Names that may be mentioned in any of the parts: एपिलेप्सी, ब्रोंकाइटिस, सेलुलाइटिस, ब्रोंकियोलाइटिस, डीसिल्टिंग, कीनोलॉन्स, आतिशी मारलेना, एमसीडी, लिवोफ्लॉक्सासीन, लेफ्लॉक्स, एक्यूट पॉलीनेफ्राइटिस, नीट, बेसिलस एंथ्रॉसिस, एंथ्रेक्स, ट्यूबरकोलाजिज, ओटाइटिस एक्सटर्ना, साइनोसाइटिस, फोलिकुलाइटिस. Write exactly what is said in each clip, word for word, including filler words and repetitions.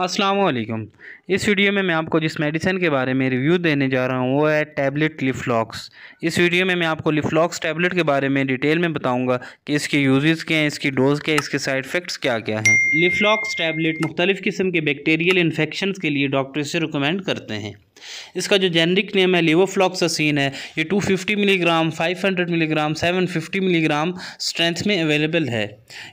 अस्सलामुअलैकुम। इस वीडियो में मैं आपको जिस मेडिसिन के बारे में रिव्यू देने जा रहा हूँ वो है टैबलेट लेफ्लॉक्स। इस वीडियो में मैं आपको लेफ्लॉक्स टैबलेट के बारे में डिटेल में बताऊंगा कि इसके यूजेस क्या हैं, इसकी डोज़ क्या है, इसके साइड इफ़ेक्ट्स क्या क्या हैं। लेफ्लॉक्स टैबलेट मुख्तलिफ़ किस्म के बैक्टीरियल इन्फेक्शन के लिए डॉक्टर से रिकमेंड करते हैं। इसका जो जेनरिक नेम है लिवोफ्लॉक्सासीन है। ये दो सौ पचास मिलीग्राम, पाँच सौ मिलीग्राम, सात सौ पचास मिलीग्राम स्ट्रेंथ में अवेलेबल है।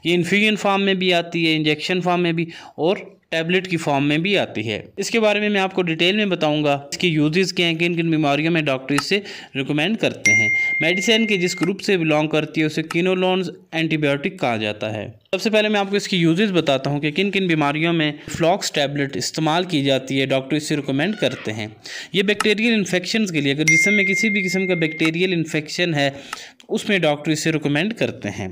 ये इन्फ्यूजन फॉर्म में भी आती है, इंजेक्शन फॉर्म में भी और टैबलेट की फॉर्म में भी आती है। इसके बारे में मैं आपको डिटेल में बताऊंगा। इसके यूजेस क्या हैं, किन किन बीमारियों में डॉक्टर इसे रिकमेंड करते हैं। मेडिसिन के जिस ग्रुप से बिलोंग करती है उसे कीनोलॉन्स एंटीबायोटिक कहा जाता है। सबसे पहले मैं आपको इसकी यूजेस बताता हूं कि किन किन बीमारियों में लेफ्लॉक्स टैबलेट इस्तेमाल की जाती है, डॉक्टर इसे रिकमेंड करते हैं। ये बैक्टीरियल इन्फेक्शन के लिए, अगर जिसम में किसी भी किस्म का बैक्टीरियल इन्फेक्शन है उसमें डॉक्टर इसे रिकमेंड करते हैं।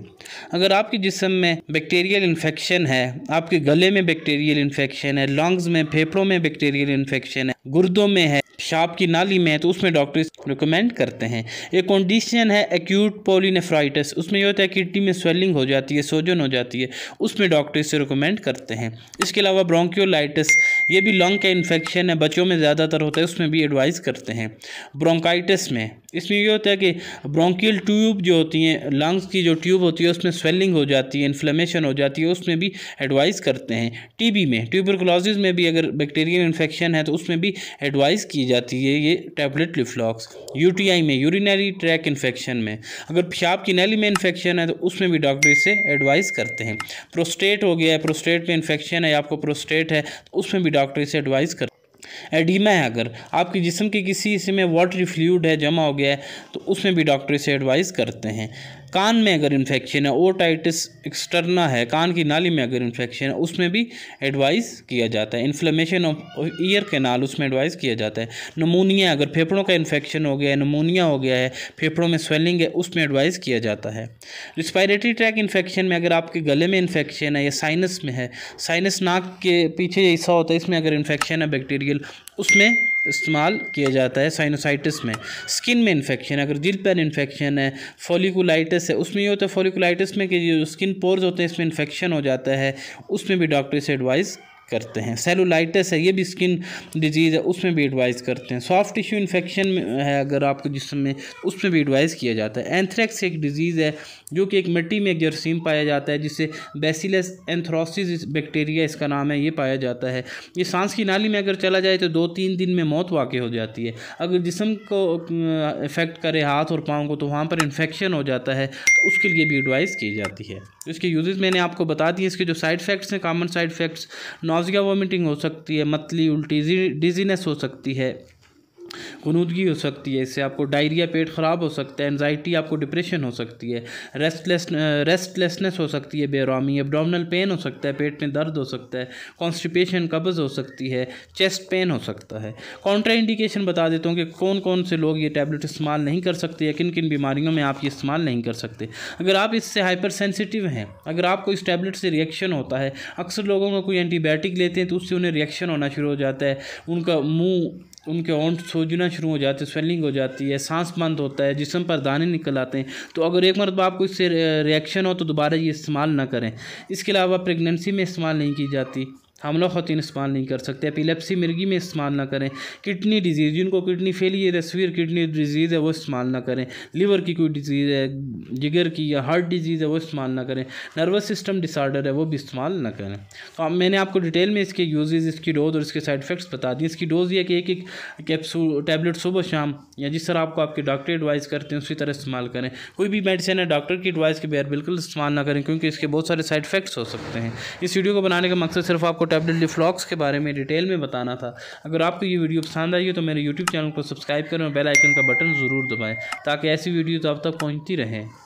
अगर आपके जिस्म में बैक्टीरियल इन्फेक्शन है, आपके गले में बैक्टीरियल इन्फेक्शन है, लंग्स में, फेफड़ों में बैक्टीरियल इन्फेक्शन है, गुर्दों में है, पेशाब की नाली में है, तो उसमें डॉक्टर रिकमेंड करते हैं। एक कंडीशन है एक्यूट पॉलीनेफ्राइटिस, उसमें यह होता है किडनी में स्वेलिंग हो जाती है, सोजन हो जाती है, उसमें डॉक्टर इसे रिकमेंड करते हैं। इसके अलावा ब्रोंकियोलाइटिस, ये भी लंग का इन्फेक्शन है, बच्चों में ज़्यादातर होता है, उसमें भी एडवाइस करते हैं। ब्रोंकाइटिस में, इसमें यह होता है कि ब्रोंकियल ट्यूब जो होती हैं, लंग्स की जो ट्यूब होती है उसमें स्वेलिंग हो जाती है, इन्फ्लेमेशन हो जाती है, उसमें भी एडवाइस करते हैं। टीबी में, ट्यूबरकोलाजिज में भी अगर बैक्टीरियल इन्फेक्शन है तो उसमें भी एडवाइस की जाती है ये टैबलेट लेफ्लॉक्स। यूटीआई में, यूरिनरी ट्रैक इन्फेक्शन में, अगर पेशाब की नली में इन्फेक्शन है तो उसमें भी डॉक्टर इसे एडवाइस करते हैं। प्रोस्टेट हो गया है, प्रोस्टेट में इन्फेक्शन है, आपको प्रोस्टेट है तो उसमें भी डॉक्टर इसे एडवाइस करते हैं। एडिमा है, अगर आपके जिस्म के किसी हिस्से में वाटरी फ्लूइड है, जमा हो गया है, तो उसमें भी डॉक्टर इसे एडवाइस करते हैं। कान में अगर इन्फेक्शन है, ओटाइटिस एक्सटर्ना है, कान की नाली में अगर इन्फेक्शन है उसमें भी एडवाइस किया जाता है। इन्फ्लेमेशन ऑफ ईयर कैनाल, उसमें एडवाइस किया जाता है। नमूनिया, अगर फेफड़ों का इन्फेक्शन हो गया है, नमूनिया हो गया है, फेफड़ों में स्वेलिंग है, उसमें एडवाइस किया जाता है। रिस्पायरेटरी ट्रैक इन्फेक्शन में, अगर आपके गले में इन्फेक्शन है या साइनस में है, साइनस नाक के पीछे हिस्सा होता है, इसमें अगर इन्फेक्शन है बैक्टीरियल, उसमें इस्तेमाल किया जाता है। साइनोसाइटिस में, स्किन में इन्फेक्शन, अगर जिल्द पर इन्फेक्शन है, फोलिकुलाइटिस है, उसमें ये होता है फोलिकुलाइटिस में कि जो स्किन पोर्स होते हैं इसमें इन्फेक्शन हो जाता है, उसमें भी डॉक्टर से एडवाइस करते हैं। सेलुलाइटिस है, ये भी स्किन डिजीज़ है, उसमें भी एडवाइस करते हैं। सॉफ्ट टिश्यू इन्फेक्शन है अगर आपके जिस्म में, उसमें भी एडवाइस किया जाता है। एंथ्रेक्स एक डिजीज़ है जो कि एक मिट्टी में एक जर्सीम पाया जाता है, जिससे बेसिलस एंथ्रॉसिस बैक्टीरिया इसका नाम है, ये पाया जाता है। ये सांस की नाली में अगर चला जाए तो दो तीन दिन में मौत वाक़ हो जाती है। अगर जिस्म को इफ़ेक्ट करे हाथ और पाँव को तो वहाँ पर इन्फेक्शन हो जाता है, तो उसके लिए भी एडवाइस की जाती है। इसके यूजेस मैंने आपको बता दिए। इसके जो साइड इफ़ेक्ट्स हैं, common side effects, nausea vomiting हो सकती है, मतली उल्टी, डिजीनेस हो सकती है, गुनूदगी हो सकती है, इससे आपको डायरिया, पेट ख़राब हो सकता है, एनजाइटी, आपको डिप्रेशन हो सकती है, रेस्टलेस रेस्टलेसनेस हो सकती है, बेरामी, एब्डोमिनल पेन हो सकता है, पेट में दर्द हो सकता है, कॉन्स्टिपेशन, कब्ज़ हो सकती है, चेस्ट पेन हो सकता है। कॉन्ट्राइंडिकेशन बता देता हूँ कि कौन कौन से लोग ये टैबलेट इस्तेमाल नहीं कर सकते या किन किन बीमारियों में आप ये इस्तेमाल नहीं कर सकते। अगर आप इससे हाइपर सेंसिटिव हैं, अगर आपको इस टैबलेट से रिएक्शन होता है, अक्सर लोगों का कोई एंटीबायोटिक लेते हैं तो उससे उन्हें रिएक्शन होना शुरू हो जाता है, उनका मुँह, उनके ओंठ सूजना शुरू हो जाते हैं, स्वेलिंग हो जाती है, सांस बंद होता है, जिस्म पर दाने निकल आते हैं, तो अगर एक मरतबा आपको इससे रिएक्शन हो तो दोबारा ये इस्तेमाल ना करें। इसके अलावा प्रेगनेंसी में इस्तेमाल नहीं की जाती, हमला ख़वातीन इस्तेमाल नहीं कर सकते, एपिलेप्सी, मिर्गी में इस्तेमाल ना करें, किडनी डिजीज़, जिनको किडनी फेलियर है, सीवियर किडनी डिजीज़ है, वो इस्तेमाल ना करें, लीवर की कोई डिजीज़ है, जिगर की या हार्ट डिजीज़ है, वो इस्तेमाल ना करें, नर्वस सिस्टम डिसऑर्डर है, वो भी इस्तेमाल ना करें। तो अब मैंने आपको डिटेल में इसके यूजेज़, इसकी डोज और इसके साइड इफ़ेक्ट्स बता दिए। इसकी डोज़ यह कि एक एक कैप्सूल टैबलेट सुबह शाम, या जिस तरह आपको आपके डॉक्टर एडवाइस करते हैं उसी तरह इस्तेमाल करें। कोई भी मेडिसिन है डॉक्टर की एडवाइस के बगैर बिल्कुल इस्तेमाल ना करें, क्योंकि इसके बहुत सारे साइड इफ़ेक्ट्स हो सकते हैं। इस वीडियो को बनाने का मकसद सिर्फ आपको टैबलेट लेफ्लॉक्स के बारे में डिटेल में बताना था। अगर आपको ये वीडियो पसंद आई हो तो मेरे यूट्यूब चैनल को सब्सक्राइब करें और बेल आइकन का बटन ज़रूर दबाएं ताकि ऐसी वीडियो तो आप तक पहुंचती रहे।